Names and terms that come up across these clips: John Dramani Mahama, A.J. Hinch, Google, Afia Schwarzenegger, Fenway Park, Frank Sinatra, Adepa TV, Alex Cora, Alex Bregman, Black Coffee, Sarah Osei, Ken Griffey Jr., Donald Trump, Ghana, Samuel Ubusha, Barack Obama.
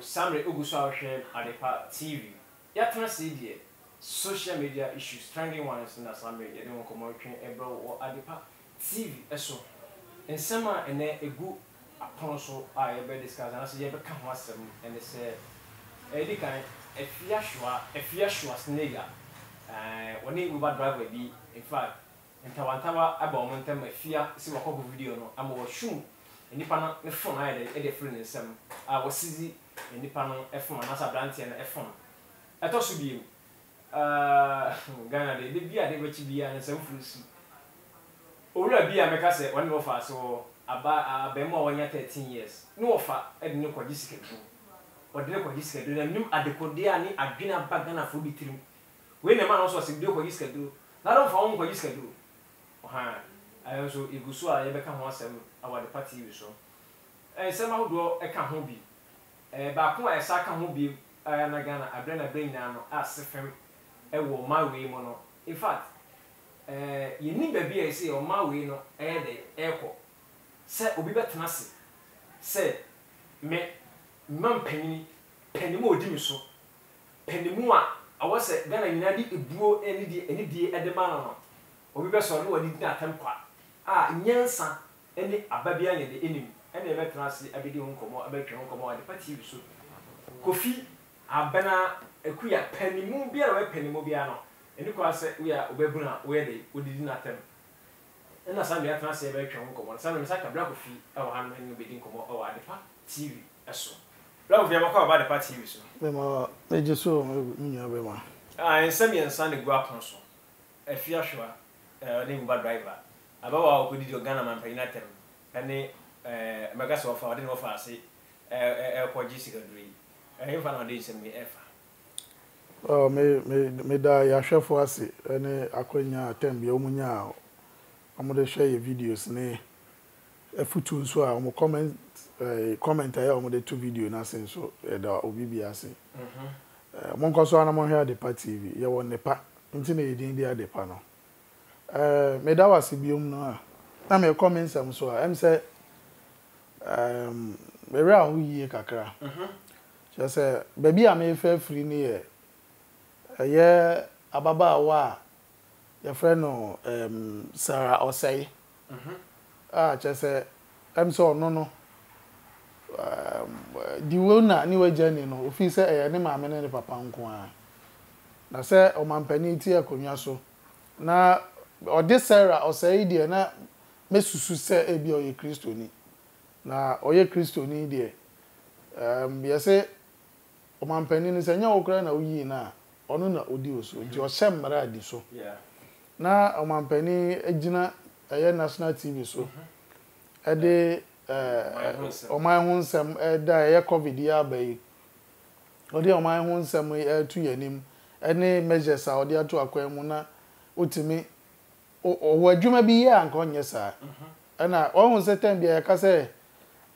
Samuel Ubusha Adepa TV. Yatuna see social media issues strangling one is in that Samuel Yadon Commotion Ebro or Adepa TV Eso. And Sama and then a good aponso I ever discuss and I say ever come once and they say Eddie can Afia Schwarzenegger when he Uber driver be in fact and Tawantawa about Montem Afia see what video no I'm a shoe. And if I the phone, I had a friend in some. I was easy in the panel, a phone, another branch and a phone. I thought to be Ghana, they be a rich beer and some fruits. Ola be a macassette, one of us, or about a bemo when you're 13 years. No offer, I didn't know what this can do. But look what this can do, and knew at the Codiani, I've been a bag and a food between. When the man also said, do what this can do, not of our own what this can do. I also Igusua ever come once our party so. And somehow do a can hobby. Back when I saw can hobby, I am again a brand a brain now as FM a war my way mono. In fact, you need baby I say on my way no air the echo. Say Obiba Tenassi. Say me mum penny more dim so. Penny more I was a gun and I did a blow any day at the man. Obiba saw no one did not attempt. Ah, Yansa, any Ababian in the enemy, and the veterancy Abidon Como, American Como, and the party soup. Coffee, Abana, a queer penny moon beer, a penny mobiano, and you can say we are Webuna, where they would did not attempt. And as I may have say American Como, some like a black coffee, our hand when you begin Como or the party TV, as so. Love your call about the party TV, so. Mamma, they just saw me everyone. I send me and Sunday Guap Consul, a Fiashua, a name driver. About what did your Ghana man any magas of our dinner for say airport Jessica Green. I have an audition me ever. Oh, may die a chef for us, and a coina attend be omunia. I'm going to share your videos, nay, a footun so I'm comment I am the two video nursing so that OBBS. Monk so animal here the party, you want the pack, intimidating the panel. Medawa sibium no. Na me comments am so am say me re ahu yie kakra. She say baby am efe free ni ye. Ye ababa wa your friend no Sarah Osei. Ah she say am so no. Di we na ni we journey no. Ofi say e ne maame ne papa nko a. Na say o mampani ti akonwa so. Na or this Sarah or say dear na mesusu say ebi oye Kristo ni na oye Kristo ni dear be say o man pani ni say nya okra na oyi na onu na odi oso nti o shem mara di so na o man pani agina aye national TV so e de o man hu nsem e da aye covid ya bayi o de o man hu nsem e tu yanim any measures a o de ato akwa mu na otimi o adwuma bi ye anka onye saa na ohun se tem bi ya ka se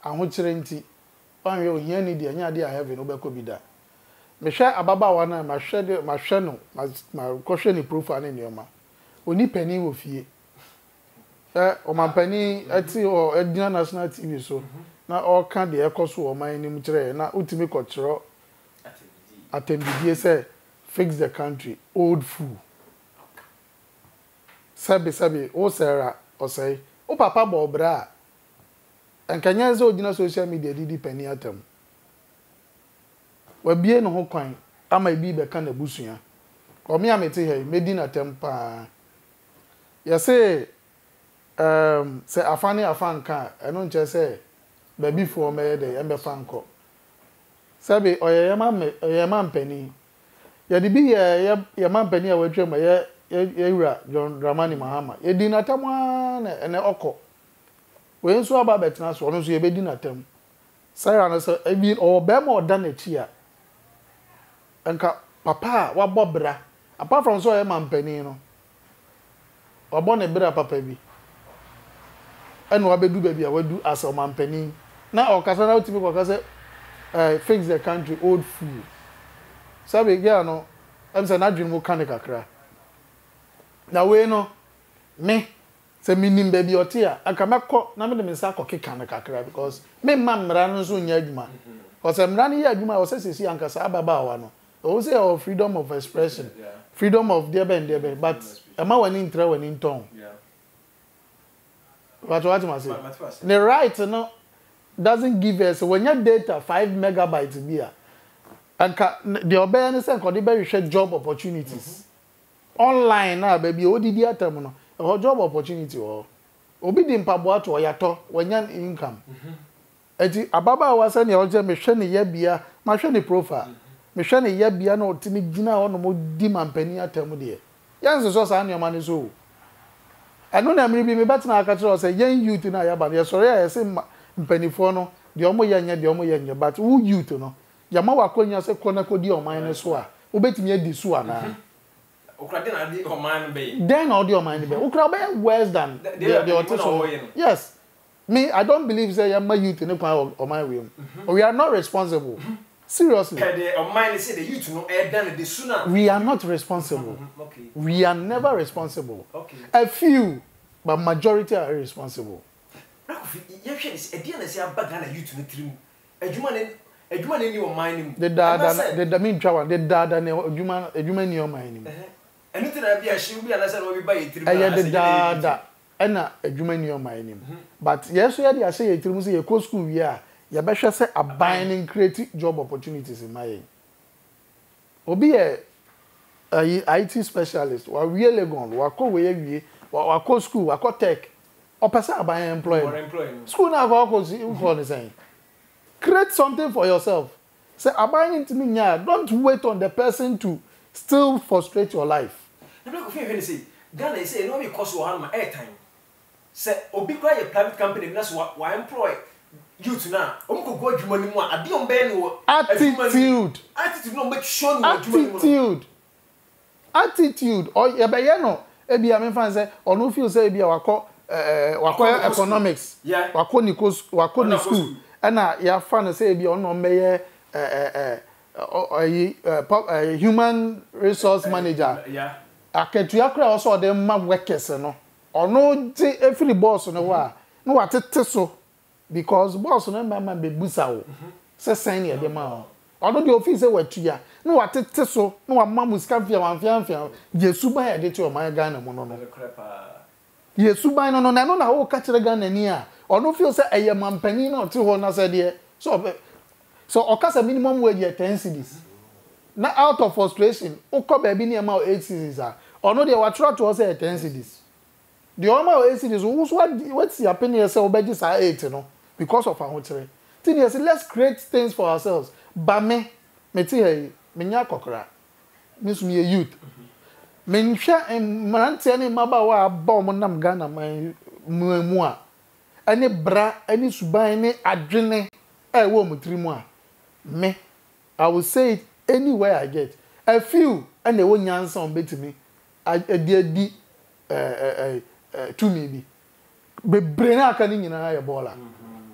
ahokyere nti onwe ohia ni de anya ade a heaven obekọ bi da mehwe ababawa na mahwe de mahwe no ma kwohwe ni proof ane nioma oni pani wo fie o mampani ati o edina national TV so na o ka de ekoso o man ni mkyere na otimi kọkyero atembidie se fix the country old fool Sabi, oh Sarah, or say, oh Papa Bobra. And can you so social media did penny atom? Well, be no coin, I might be back on the bushia. Or me, I may tell her, made in a temper. Yes, say, I found a fan car, and don't just say, baby for me, the ember fanco. Sabi, or your man penny. Yet be your man penny, I will dream my John Dramani Mahama. Ye dinner time and oko. When so about betnas, one of you be dinner time. Sarah and I mean, or bemo than a cheer. And papa, what Bobra, apart from so a man penino. Or born a better papa be. And what do baby, I will do as a man penny. Now, or Casano to be because fix the country old fool. Sabi Giano, I'm saying I dream mechanical crack. Na we no me se minim baby otia aka makọ na me de me sa kokeka na kakra because me mamra no so nya adwuma Because I'm running here, I was saying, see, Ankasa, also freedom of expression, yeah. Freedom of debe and debe. But am I winning trade winning tongue? Yeah. But what I say? The right no doesn't give us when your data 5 megabytes beer, and the obedience and Kodibe share job opportunities online now, baby. ODD terminal or job opportunity or obedient pabuat or yato when your income. Ababa was an elder machine yebia, machine profile. Meshani yebia no tini gina ono mo diman penia temu de. Yan so so an your man so. Ano na mri bi me bet na aka tro say yan youth na ya ba ya sori ya say mpanifo no de omo yanya but who youth no. Ya ma wakonya say kona kodi oman ne so a. Obetimi adi so ana. Okra de na adi oman be. Then all the oman be. Okra be worse than the autism. Yes. Me I don't believe say yan ma youth ne kwa oman we. We are not responsible. Seriously. We are not responsible. Okay. We are never responsible. Okay. A few, but majority are irresponsible. You better say a binding creative job opportunities in my head. Obi a IT specialist, or really gone, or co-way, or co-school, or co-tech, or person by employment. School now goes in. Create something for yourself. Say a binding to me, don't wait on the person to still frustrate your life. The black coffee when say, Ghana is say no cost you my airtime. Say Obi a private company, that's why employ. Youth now, attitude, no make sure attitude. Or no, ebi am fan say, or no feel say ebi wako economics, wako ni school. And ya fan say ebi on no meye human resource manager. Yeah. Aketu akra also dem ma workers no. Or no every boss no wa. No wa so. Because boss no man be busao. Say sign here dem ah. Although the office say wetuya. No wa tete so, no wa mamu skafia wanfianfia. Yesu ban ya dey to my Ghana mo no no. Yesu ban no no na no na wo ka kire Ghana ni a. Ono feel say eye mampani na o te ho na say dey. So okasa minimum wage ya 10 cedis. Na out of frustration, o ko ba bi ni ma o 8 cedis ah. Ono dey wa try to say 10 cedis. The normal 8 cedis what's happening say obedi say 8 no. Because of our hotel. Let's create things for ourselves. Bame, meti menya kokra. Miss me youth. Mensha and Marantiani Mabawa bomb nam Ghana my moi. Any bra, any suba, any adrene, I won't 3 months. Me, I will say it anywhere I get. A few and they won't answer on bit me. I did to me. Be brena canning in a bola.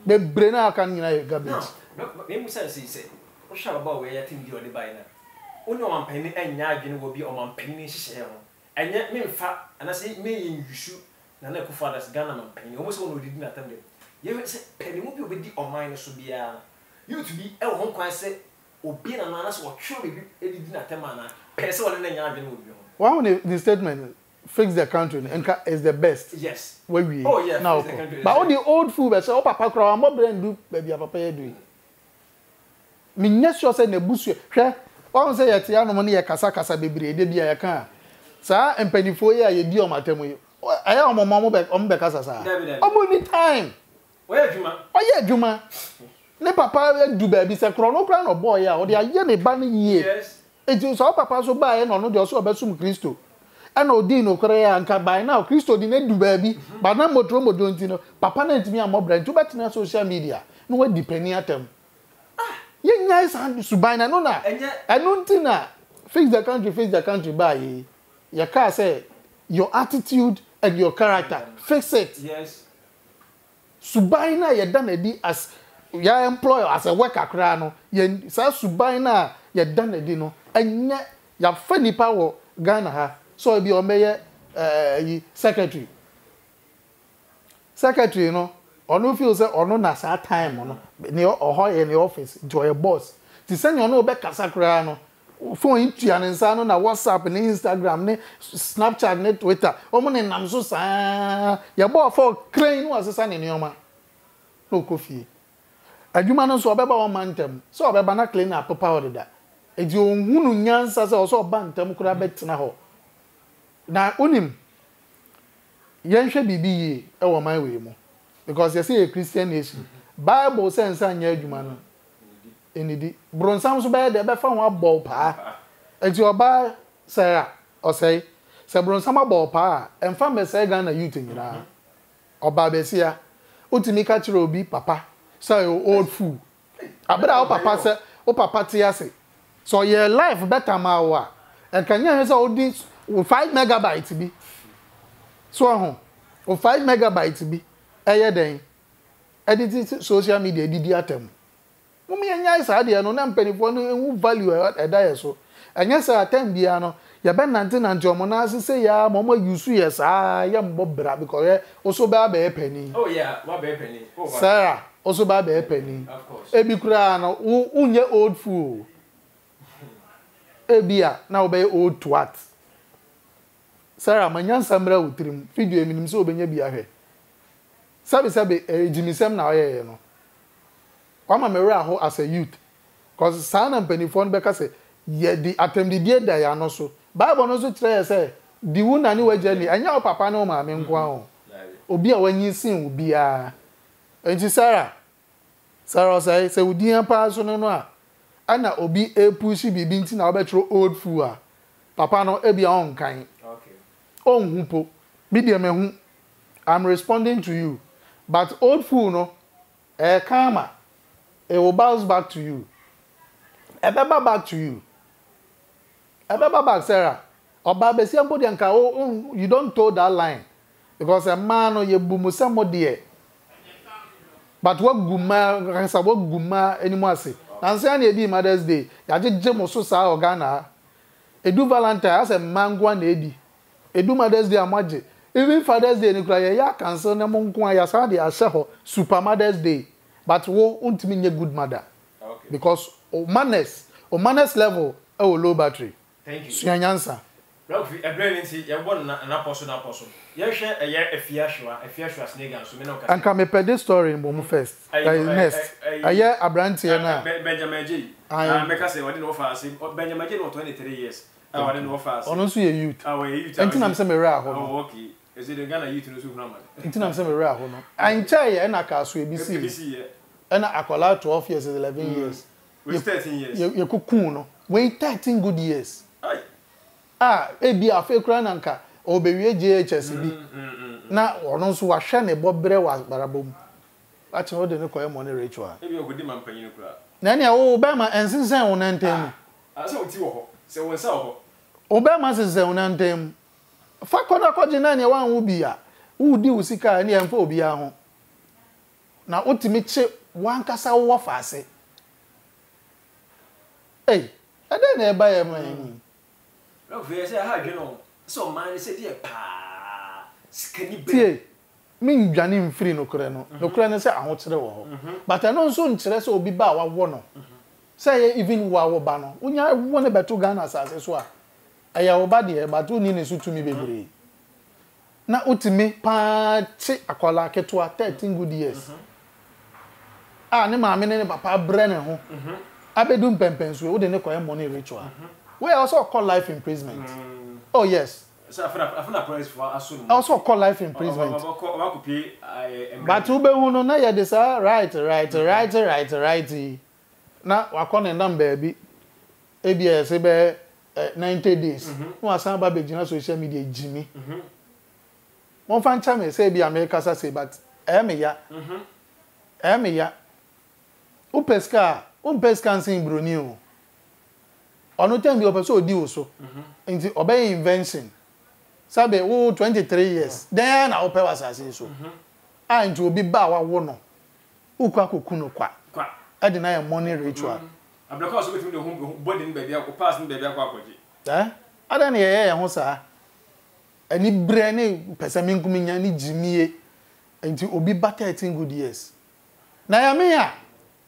The brainer can unite garbage. No, maybe say, what shall about where I think you are the buyer? Only one penny and yarn will be on one penny shell. And yet, me fat, and I say, me you shoot, and I could father's gun and penny almost all did not attend it. You said, penny will be with the or minus to be a you to be a one quite said, or being an honest or truly did not a man, person and yarn will be on. Why would the statement? Fix the country and is the best. Yes. Where we oh yeah. Now, but all the old food, I say, oh Papa, I'm not going to do baby, Papa, you do. Me next year say ne busu. She, I say yeti ano mani ya kasa baby, de biya yakan. Sa empenifoye ya yedi o matemu. Aya o mama mo be kasa sa. Omo ni time. Oya juma. Oya juma. Ne Papa do baby say kro no kra no boy ya. O de aye ne ba ne ye. Yes. Eju so Papa so ba e no no de so be sum Kristo. And Odino Korea and by now, Christo didn't do baby, but now Motromo don't know. Papa and me are more brand too bad in social media. No one depending at them. Ah, you guys and Subina, no, I don't think fix the country by your car say your attitude and your character. Fix it. Yes. Subina, you done it as your employer, as a worker, crano. You say Subina, you done it, you know, and your funny power, Ghana. So it be your mayor secretary. Secretary, you know, Ono feels that ono na sa time ono ni oho in the office to your boss. Ti send ono be kasakra no phone into an insano na WhatsApp ni Instagram ni Snapchat ni Twitter. Omo ni nam so sa ya bo for crane was sa ni nyoma. No coffee. Adwuma no so obeba o mantem. So obeba na clean up power da. Eji ohunu nyansa so so bantem kura betina ho. Na onim yenhwe bibiye e wo man we mu. Because you see a Christian nation, Bible says and your human. Indeed, Bronsams by the Befan ball pa, and your by Sarah or say, Sir Bronsama ball pa, and found a second a youth in your or Babesia, Utimika Chirobi, Papa, so you old fool. I bet our papa, sir, or Papa Tiasi. So your life better, Mawa, and can you have all this with 5 megabytes be? So home, or 5 megabytes be. Eya den edit social media didi atam mo me anya isa de no na mpanifo no ehu value e da yeso anya sa atam bia no ye be nante nante omo na asese ya momo use yes ah ye mbobra because oso ba ba epani oh yeah wa ba epani oh sir oso ba ba epani of course ebi kura no unye old fool ebia na obey old twat sir amanyansa mra utrim video eminim se obenya bia hwe sabe ejimisem na oyeye no kwama me ra ho as a youth cause sana penifon beka se ye di atem di die da ya no so bible no so kire se di wu na ni waje ni anya o papa na o ma me nko an obi a wanyi sin obi a enti Sarah say se udi an pa so no a ana obi e push bibi nti na obetro old fool a papa no e bia on kan okay on hupo bi de me hu I'm responding to you. But old fool no, karma, it will bounce back to you. It will back to you. It will back, Sarah. You don't toe that line. Because a man you boom somebody. But what guma anymore say? Nancy be Mother's Day. You just jam also sa organa. E do Valentine as a man go and edi. E do Mother's Day amaje. Even Father's Day, you can't say that Super Mother's Day. But you won't mean a good mother. Okay. Because on manners level, you low battery. Thank you. So you answer. Ralph, I believe you are an apostle. You share a year Afia Schwarzenegger. And can me play this story in Bomu first? Next. A year a brand here. Benjamin G. I make us say what didn't offer us. Benjamin G. 23 years. I didn't offer us. Honestly, a youth. Our youth. Anything I'm saying, oh, okay. Is it a Ghana youth in Suprama? It's not some rare home. I'm tired and I can't sweep BC. And I call out 12 years, 11 years. With 13 years. You cook no. Wait 13 good years. Aye. Ah, it be a fake rananka or be JHSB. Now, or no, so I shan't a bob brew as barabum. That's all the nuclear money ritual. Maybe a good man for you. Nanny, oh, Obama and since I won't enter. I saw you. So what's up? Obama says they won't enter. Fakona kojina ni wan ubia udi usika ni emfa obia ho na otimi che wan kasa wo faase eh ade na eba ye man no vey say ha dweno so man say dey pa skani be min dwane mfiri nokure no say aho kire wo ho but ano nso nkire say obi ba wa wo no say even wa wo ba no unya wo ne beto Ghana asase so a aya oba de but oni ne su tumi bebre na otime pa che akola ketua 13 good years ah ne maame ne papa bre ne ho abedu mpempensu wo de ne koye money ritual we also call life imprisonment oh yes afuna price for asunu also call life imprisonment but ube huno na ya de sa right na wakone number bi abs be 90 days. No asan ba be social media jimi. One fan chame say be America say but eh me ya. O pesca sin broni o. Onu tem bi o person odi o so. Nti obey invention. Sabe wo 23 years. Then na o pe wasase so. Ah nti obi ba wa wo no. Ukwa kokuno kwa. E dey na morning ritual. I'm not going to be home, baby. I could pass in baby. I don't hear, sir. Any brandy, Pessaming, Jimmy, and to obi better 18 good years. Now me ya,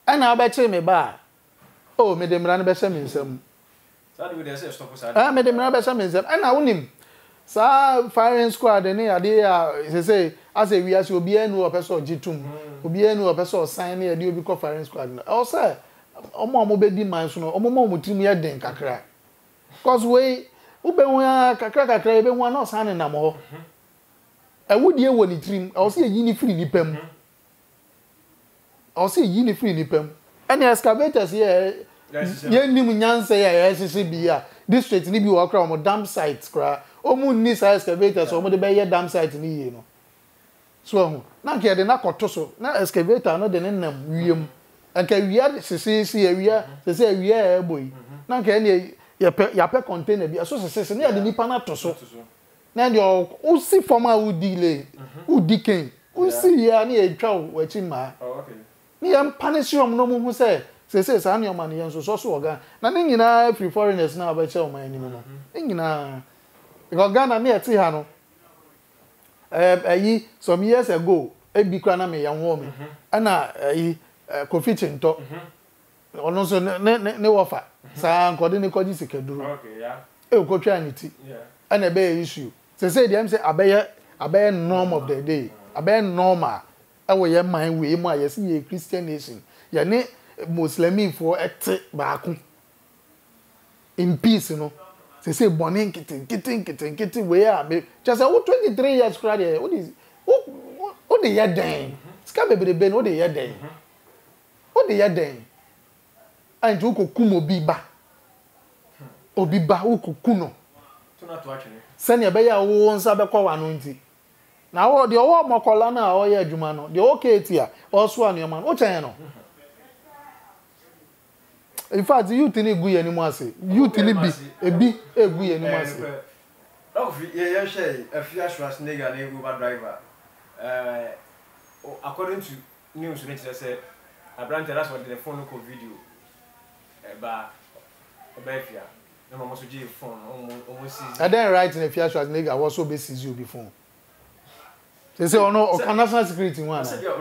and I bet you me ba. Oh, me dem run better me some. Sir, we dey say stop sir. Ah, me dem run better me some. And I unim. Sir, firing squad any ade say say as we as obi enu o person jitum. Obi enu o person sign na ade obi call firing squad. Also, omo be di man so no, omo trim ya den kakra. Cause we ube won kakra kakra be won na sign na mo. Awudie wo ni trim, I say yi ni free ni pam. I say yi ni free ni pam. Any excavators here, ye ni mu nyanse here SCB here. District ni bi wo kra omo dam sites kra. Omo ni say excavators omo de be ye dam site ni ye no. So ho, na ke de na koto so. Na excavator no de ne nam wiem. Anka wiya sisi wiya, sisi wiya boy. Na ke ne ya pe container bi. So sisi ne ya de nipa na to so. Now you see former who delay, who decay, who see here near child watching my. Okay. Me am punish you no more who say I'm your man and so organ. Nothing in a free foreigners now by child my anymore. Ingina because Ghana near Tihano. Some years ago, a big crana me young woman, and I coffee chin top. Or no, so no offer. So I'm calling the Codis. Okay, yeah. Oh, go try it. Yeah. And a bear issue. They say them say a bear norm of the day. A bear normal. Away mind we my see a Christian nation. Your ne Muslim for a baku in peace, you know. They say boning kitten where just 23 years cry. What is what the year dang? Scabby the ben what the year dang. What the year dang? And you could kumo biba. Obiba uku kuno. Send your bayer who wants a beco anointing. Now, the old Mocolana or your Jumano, the old Katia, or Swan, your man, Ochano. In fact, you think we any mercy. You think it be a we any mercy. Oh, yes, Afia Schwarzenegger and an Uber driver. According to news, they said, I branded us with the phone call video about Afia. I didn't write in a Afia Schwarzenegger, I was so busy as you before. They say, oh no, I national security one. Video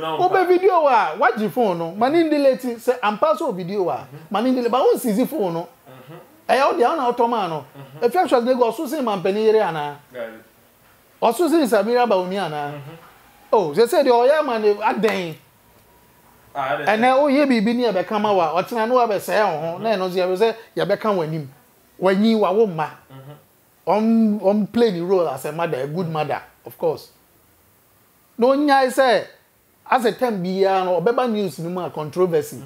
now. Video, what you phone? Manindileti, say, I'm passing video. Manindileti, but what's easy phone? No? I out the honor automano. Afia Schwarzenegger also say, Mampeniana. Also say, Samira Bauniana. Oh, they said, oh yeah, man, I dang. And now ye be near Bekamawa, or Tanua Bessel, Nano Zerose, Yabekam when you are woman. On playing the role as a mother, a good mother, of course. No, I say, as a 10 billion or Beba news, no more controversy.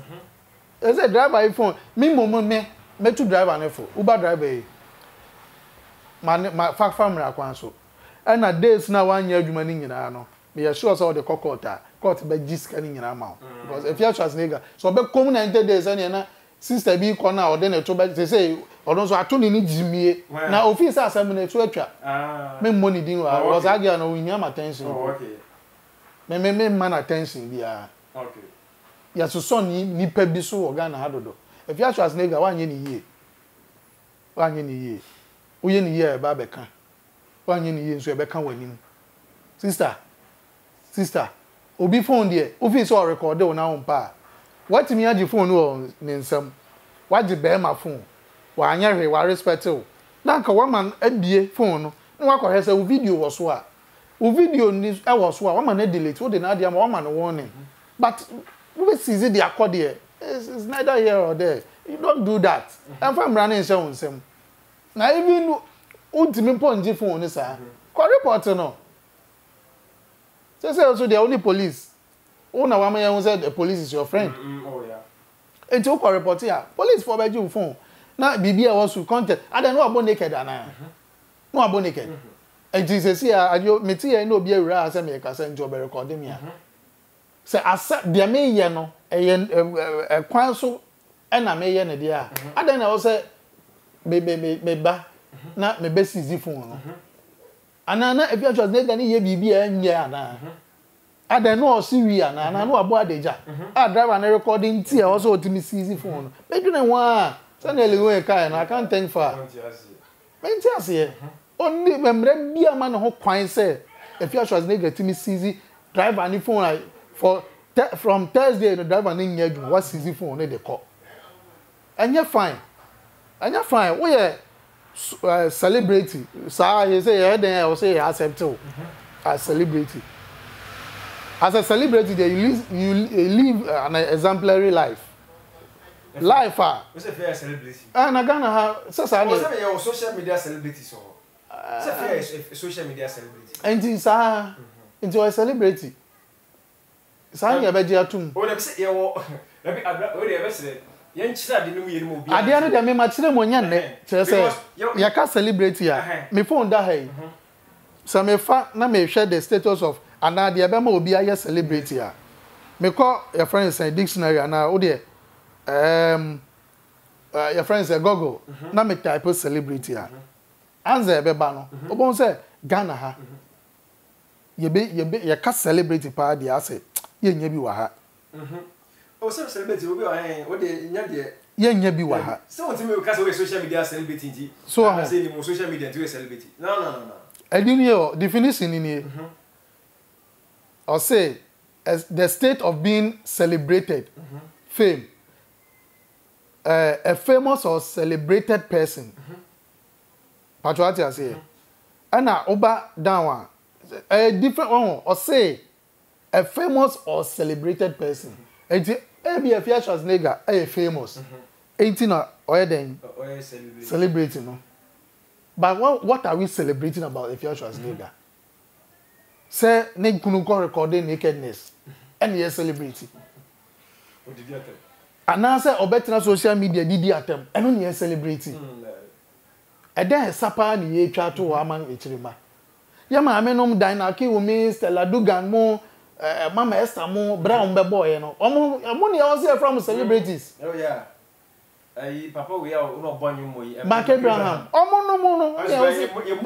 As a driver phone, me moment me to drive an effort, Uber driver, my fact family are counsel. And a day's now 1 year, you mean in Arno, be assured all the cockota. By just scanning in our mouth because if you are Schwarzenegger, so be come 90 days and since they be corner or then they say or don't so I turn in Jimmy now office as I'm in a sweater. Me money didn't was again or in your attention. Okay, me man attention, yeah. Okay, yes, so sonny ni pebi so organa hadodo. If you are Schwarzenegger, 1 year, 1 year, we in a year, Babeka, 1 year, so Babeka winning. Sister. Obi phone there. Office or record on our pa. What me had your phone or name some? What the bear my phone? Why, I respect you. Now, one man at phone. No, I could have video was what? Video news I was what? One man delete. What the idea? One man warning. But we see the accord here. It's neither here or there. You don't do that. And from running show some. Now, even ultimate point, your phone is a reporter no. They say also the only police. Oh, now one said the police is your friend. Oh yeah. And you can report here. Police forbid you phone. Now BBI wants to contact. I don't know about naked and no about naked. And Jesus here, I you meti I know be rare as me can job recording here. Say as the me here no, e kwan so e na me here ne dia. I don't know say me ba na me be seize phone no. Anana if you just need any ye bibi enye ana adan no see we ana na no abo adeja a driver na recording tie also otimi seize phone be do na wa sanele we kai na I can't thank for menti asie only memre bia man ho kwan say Afia Schwarzenegger to me CZ drive any phone like for from Thursday the drive any year what CZ phone they call. And you're fine. And you're fine. We are celebrity. So you say yeah, then I will say accept you as celebrity. As a celebrity, you live an exemplary life. Life, what's a fair celebrity? And I'm gonna have such a social media celebrity. So, it's a fair social media celebrity. And it's a celebrity. Sign your bedroom too. Oh, let me say, I didn't know my ceremony. You can't celebrate here. My phone died. So, my fact, now I share the status of. And now the Abema will be a celebrity. Me call your friends a dictionary and now dear. Your friends a Google. Now me type of celebrity. Answer Abeba no. Obon say Ghana ha. You cast celebrity pa the asset. You nyebi wa ha. Oh, some celebrity will be on. What the nyebi? You nyebi wa ha. So what you cast over social media celebrity? So I say the social media to a celebrity. No. I didn't hear definition in here. Or say, as the state of being celebrated, fame. A famous or celebrated person. Patriot I say. And I oba down one. A different one. Or say, a famous or celebrated person. And be a Afia Schwarzenegger, a famous. 18 or then celebrating. No? But what are we celebrating about a Afia Schwarzenegger? Say, they couldn't record nakedness. And yes, celebrity. What did you attempt? And I said, Obetra social media did the attempt. And yes, celebrity. And then, Sapa, the HR to Waman, which remark. Yama, I mean, Dinaki, women, Stella Dugan, Mo, Mama Esther, Mo, Brown, Bebo, you know. Money also from celebrities. Oh, yeah. Papa, we are not born you money. Mark Abraham. Oh, no. Your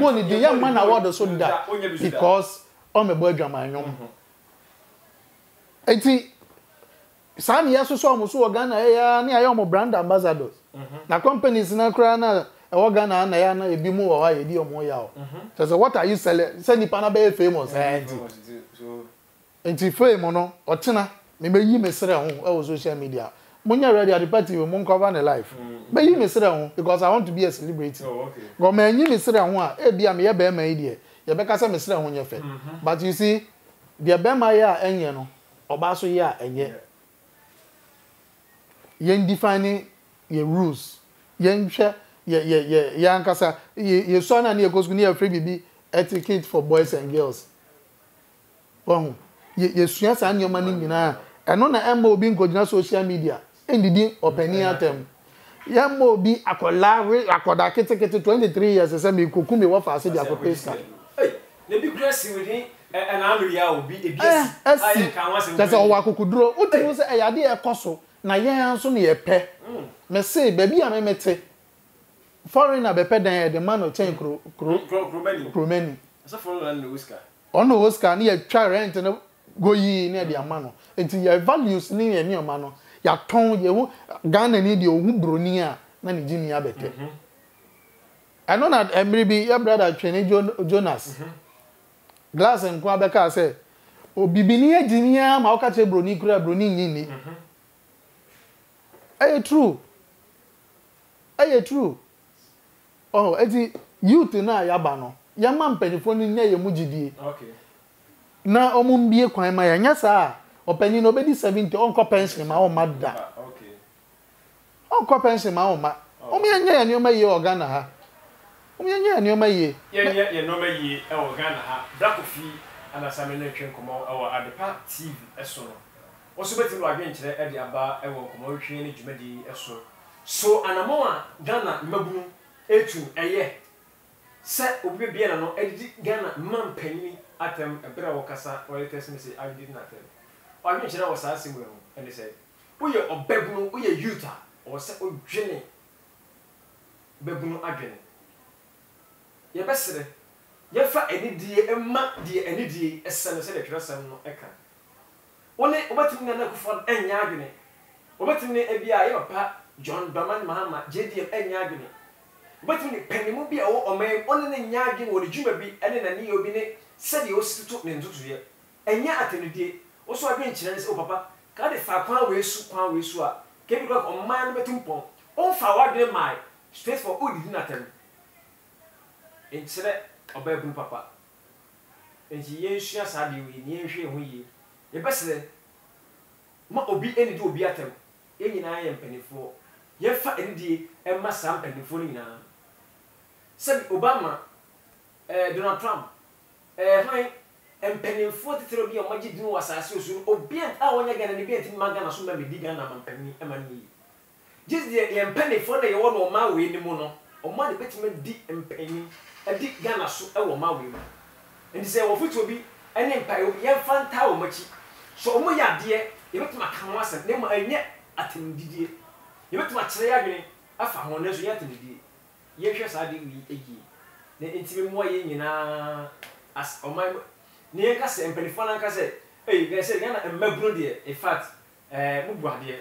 money, the young man award the soldier because I'm a boy drama. And see, some years or so, I'm so Ghana, I am a brand ambassador. The company is not crying. Organ and I am a bit more. I do more. So, what are you selling? Send the Panabay famous. And see, fame or no, or Tina, maybe you may sell on social media. When you're ready at the party, you won't cover my life. But you may sit down because I want to be a celebrity. Oh, okay. But you may sit down, but you see, the Bemaya and Yeno, Obaso ya and yet. Yen defining your rules. Yen share, Yankasa, your son and your goes near free baby etiquette for boys and girls. Oh, yes, and your money now. And on the MO being good social media, and the dean or penny atom. Yammo be a collab, I could architect 23 years as a me cookumi waffle as a professor. Hey, the big dressing with him and Andrea will be a guest. That's all I could draw. What was a idea of Cosso? Naya soon a pair. Messay, baby, I may say. Foreigner be pedan, the man of ten crewmen. As a foreign whisker. On the whisker near Charent and go ye near the Amano. Until your values near your manor, your tongue, your gun, and idiot, who brunia, none Jimmy Abbott. I know that I may be your brother Trainee Jonas. Glass and Quabeca said, O Bibinia, Jinia, Malcache Bruni, Cura Bruni. Aye, true. Oh, Eddie, you tonight, Yabano. Your man penny near your mujidi. Okay. Na omun be a crime, my anyasa, or penny nobody 70 uncle pension, my own mad. Okay. Uncle pension, my own mad. Oh, me and you may organ her. Oh, me and you may. Yeah, no may ye organ her. Black Coffee and a Samuel can come out our Adepa TV as so. Also, better against the Eddie Abba, I will commotion in Jimedi as so. So, Anamoa, Ghana, Mabu, Etu, a year. Set will be an Eddie Ghana, Mum Penny. Atem a better worker, or a test me say, I did not tell. I mentioned I was asking him, and he said, we are a Bebuno, we are Utah, or Samuel Jenny Bebuno again. Your best, your fat any dear, and mat dear, any dear, as San Selectress and no echo. Only what in the neck for any agony. What in the ABI or Pat, John Dramani Mahama, JD and agony. What in the penny will be all or may only in Yagin or the Juma be, and in a new binet. said you also took me to you. And yet, at day, also again, children, oh, papa, got a far pound way, so pound way, so came back on my metum pump. Oh, for what they might, straight for who did nothing. And said, obey, papa. And she shares had you in the ancient way. The best then, not obi any do be at him. Any I am penny for. Yet fat any day, and my son penny for now. Said Obama, Donald Trump, hi. And penny 43 be a magic no as I so obedient. I want again and obedient in Magana, so maybe dig and I'm penny and me. Just the penny for the one or my way in the mono, or my betterment dig and penny, and dig Ghana so I will my way. And say, well, which will be an empire, young fan tower much. So, my idea, you met my canvas and never yet at him did you met my triagony. I found one as yet in the day. Yes, I did me a year. Then intimate more in as on my. Near Cassie and Penifon Casset, hey, you guys say Ghana and Melbrody, in fact, Mubra dear.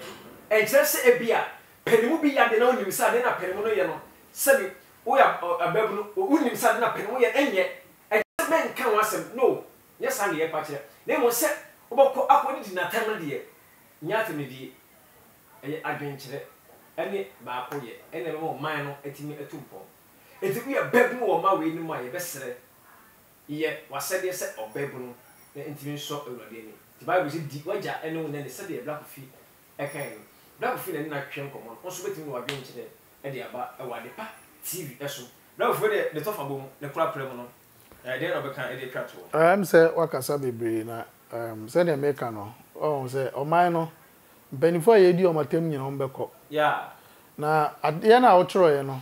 And just say a beer, Penimubi at the known you sat in a Penimoyano, Sabby, we are a Belbun, who sat in a Penimoya, and yet, and men can once no, yes, I'm the aperture. They will set about upon it in a time of year. Nyatimi, I drink it, any barpoye, any more minor at me a tumpo. It will be a bedroom or my way in my best. Yet, was said they said or babble, the intimate shop over the Bible is deep wager, and no, then they said they black of feet. A kind black of feet and not come on, also waiting to arrange it, and they about a Adepa TV. That's all. Now for the top of the crap criminal. I did not become a crap. I am said, what can I be? Send a mechano. Oh, say, oh, mine. Benefit you do on my team in Humberco. Yeah. Now, at the end, I'll try, you know,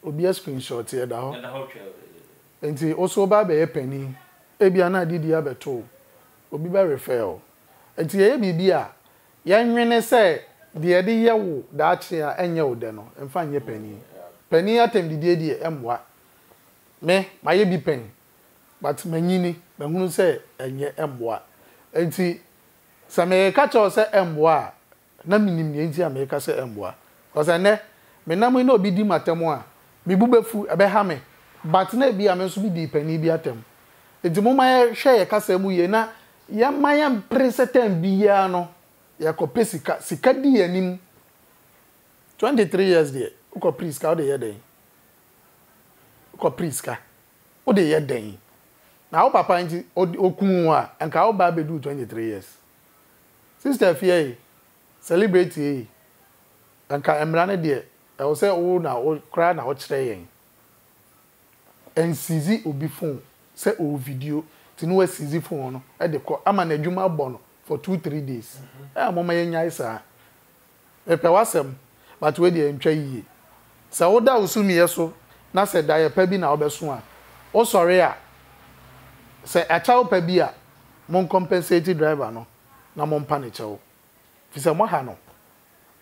will be a screenshot here down. Nti also ba be penny ebia na didi abeto obi ba refer nti ye bibia ye nwene se de de ye wo da chia enye wo de no emfa nye penny penny atem didi de emwa me ma ye bi penny but manyini me hunu se enye emwa nti same ka cho se emwa na minim ne nti ameka se emwa because ne me na mo na obi di matemo a me bubefu ebe ha me but na bi am so bi di pani bi atem enti mo ma hwe ye kasa mu ye na ye mayam presetem bi ya no ye ko pesika sika di yanim 23 years there ko priska o de ye den ko priska o de ye den na o papa nti okun a enka o ba be do 23 years sister fie celebrate e enka emra ne de e wo se wo na wo kra na wo kire yen and sizi obi phone say o video ti no sizi phone no e de ko ama na adwuma bono for 2-3 days e mo ma yenya isa e pe wasem but we dey ntwa yiye sa wo da usumi so na se da ye pa bi na obeso a o sorry a se a chaw pa bi a mon compensate driver no na mon pa ne chaw fi se mo ha no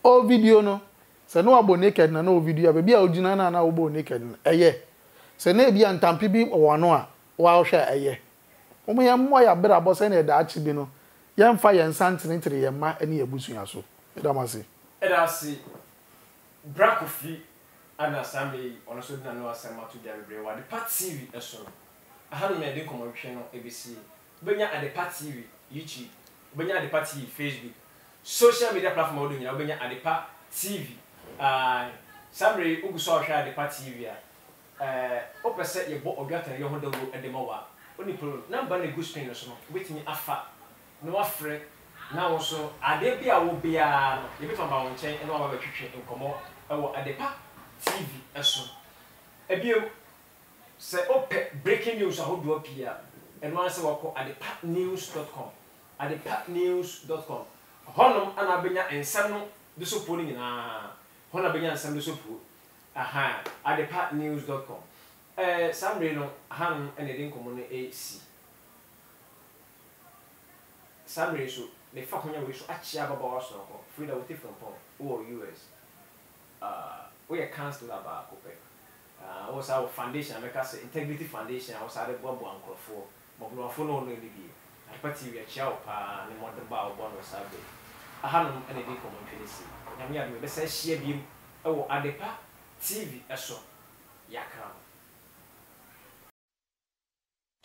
o video no se no aboneked na o video a bi a ogina na wo bo naked eye se na bi antampi bi wano a wa hwe aye omo ye mo ya bra bo se na da achi bi no ye mfa ye nsantenetire ye ma ani ebusu ya so edamase Black Coffee ana sami ono so dina no asem atu dia bebre wa Adepa TV eso ahanu me de komo hwe no ebisi obenya Adepa TV YouTube obenya Adepa TV Facebook social media platform odun ya obenya Adepa TV Samuel Ubusha hwe Adepa TV a opposite your boat or gutter, your hotel at the Moa. Only problem, number a good spin or so, with me afa. No afraid now also, Adepa will be a bit of my own chain and all our kitchen in Como, our Adepa TV as soon. A bill say, oh, breaking news, I hope you appear. And once I call adepatnews.com. Adepatnews.com. Honum, Anabina and Samuel, the so pulling in Honabina and Samuel so poor. Aha, adepatnews.com. Sam Reno, Ham and the Dinkomon AC. Sam Reno, the Fakonia wish Achiaba Boston, Frida with different pong, or US. We are cancelled about Cope. Was our foundation, Macassar Integrity Foundation, outside the Bob Uncle for Bognofono Lady B. I party with Chaupa and the Modern Bow Bond or Saturday. Ham and the Dinkomon AC. And we have the best share beam. Oh, Adepa TV, eso, ya creo.